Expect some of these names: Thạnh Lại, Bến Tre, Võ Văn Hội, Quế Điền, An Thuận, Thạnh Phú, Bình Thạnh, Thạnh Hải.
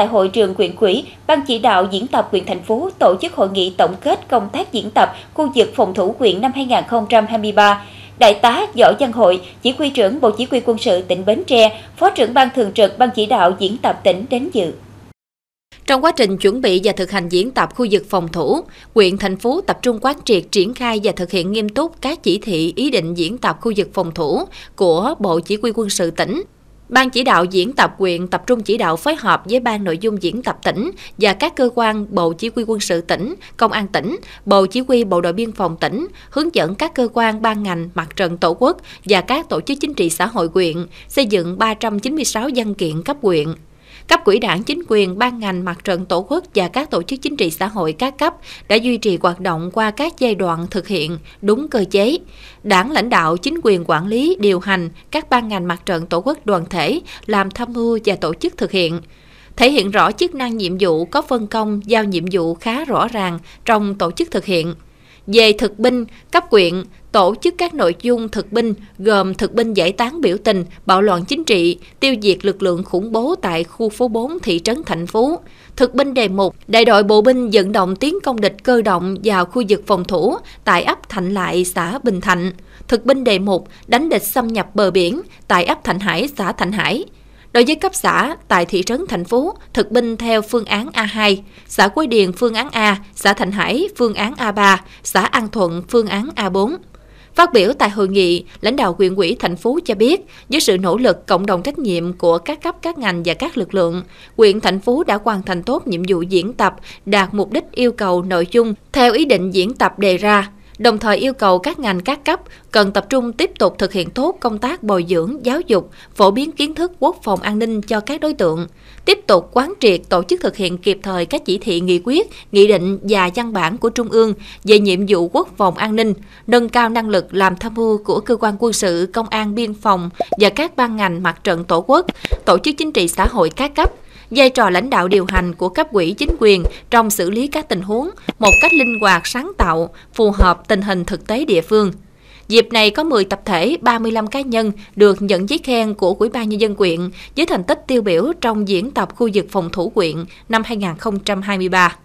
tại hội trường huyện ủy, Ban chỉ đạo diễn tập huyện Thạnh Phú tổ chức hội nghị tổng kết công tác diễn tập khu vực phòng thủ huyện năm 2023. Đại tá Võ Văn Hội, Chỉ huy trưởng Bộ Chỉ huy Quân sự tỉnh Bến Tre, Phó trưởng Ban thường trực Ban chỉ đạo diễn tập tỉnh đến dự. Trong quá trình chuẩn bị và thực hành diễn tập khu vực phòng thủ, huyện Thạnh Phú tập trung quán triệt, triển khai và thực hiện nghiêm túc các chỉ thị, ý định diễn tập khu vực phòng thủ của Bộ Chỉ huy Quân sự tỉnh. Ban chỉ đạo diễn tập huyện tập trung chỉ đạo phối hợp với Ban nội dung diễn tập tỉnh và các cơ quan Bộ Chỉ huy Quân sự tỉnh, Công an tỉnh, Bộ Chỉ huy Bộ đội Biên phòng tỉnh, hướng dẫn các cơ quan, ban ngành, mặt trận tổ quốc và các tổ chức chính trị xã hội huyện, xây dựng 396 văn kiện cấp huyện. Cấp ủy Đảng, chính quyền, ban ngành, mặt trận tổ quốc và các tổ chức chính trị xã hội các cấp đã duy trì hoạt động qua các giai đoạn thực hiện đúng cơ chế. Đảng lãnh đạo, chính quyền quản lý, điều hành các ban ngành, mặt trận tổ quốc, đoàn thể làm tham mưu và tổ chức thực hiện. Thể hiện rõ chức năng nhiệm vụ, có phân công giao nhiệm vụ khá rõ ràng trong tổ chức thực hiện. Về thực binh, cấp huyện tổ chức các nội dung thực binh gồm thực binh giải tán biểu tình, bạo loạn chính trị, tiêu diệt lực lượng khủng bố tại khu phố 4 thị trấn Thạnh Phú. Thực binh đề 1, đại đội bộ binh vận động tiến công địch cơ động vào khu vực phòng thủ tại ấp Thạnh Lại, xã Bình Thạnh. Thực binh đề 1, đánh địch xâm nhập bờ biển tại ấp Thạnh Hải, xã Thạnh Hải. Đối với cấp xã tại thị trấn Thạnh Phú, thực binh theo phương án A2, xã Quế Điền phương án A, xã Thạnh Hải phương án A3, xã An Thuận phương án A4. Phát biểu tại hội nghị, lãnh đạo huyện ủy Thạnh Phú cho biết, với sự nỗ lực cộng đồng trách nhiệm của các cấp, các ngành và các lực lượng, huyện Thạnh Phú đã hoàn thành tốt nhiệm vụ diễn tập, đạt mục đích yêu cầu nội dung theo ý định diễn tập đề ra. Đồng thời yêu cầu các ngành, các cấp cần tập trung tiếp tục thực hiện tốt công tác bồi dưỡng, giáo dục, phổ biến kiến thức quốc phòng an ninh cho các đối tượng, tiếp tục quán triệt tổ chức thực hiện kịp thời các chỉ thị, nghị quyết, nghị định và văn bản của Trung ương về nhiệm vụ quốc phòng an ninh, nâng cao năng lực làm tham mưu của cơ quan quân sự, công an, biên phòng và các ban ngành, mặt trận tổ quốc, tổ chức chính trị xã hội các cấp. Vai trò lãnh đạo điều hành của cấp ủy chính quyền trong xử lý các tình huống một cách linh hoạt, sáng tạo, phù hợp tình hình thực tế địa phương. Dịp này có 10 tập thể, 35 cá nhân được nhận giấy khen của Ủy ban Nhân dân huyện với thành tích tiêu biểu trong diễn tập khu vực phòng thủ huyện năm 2023.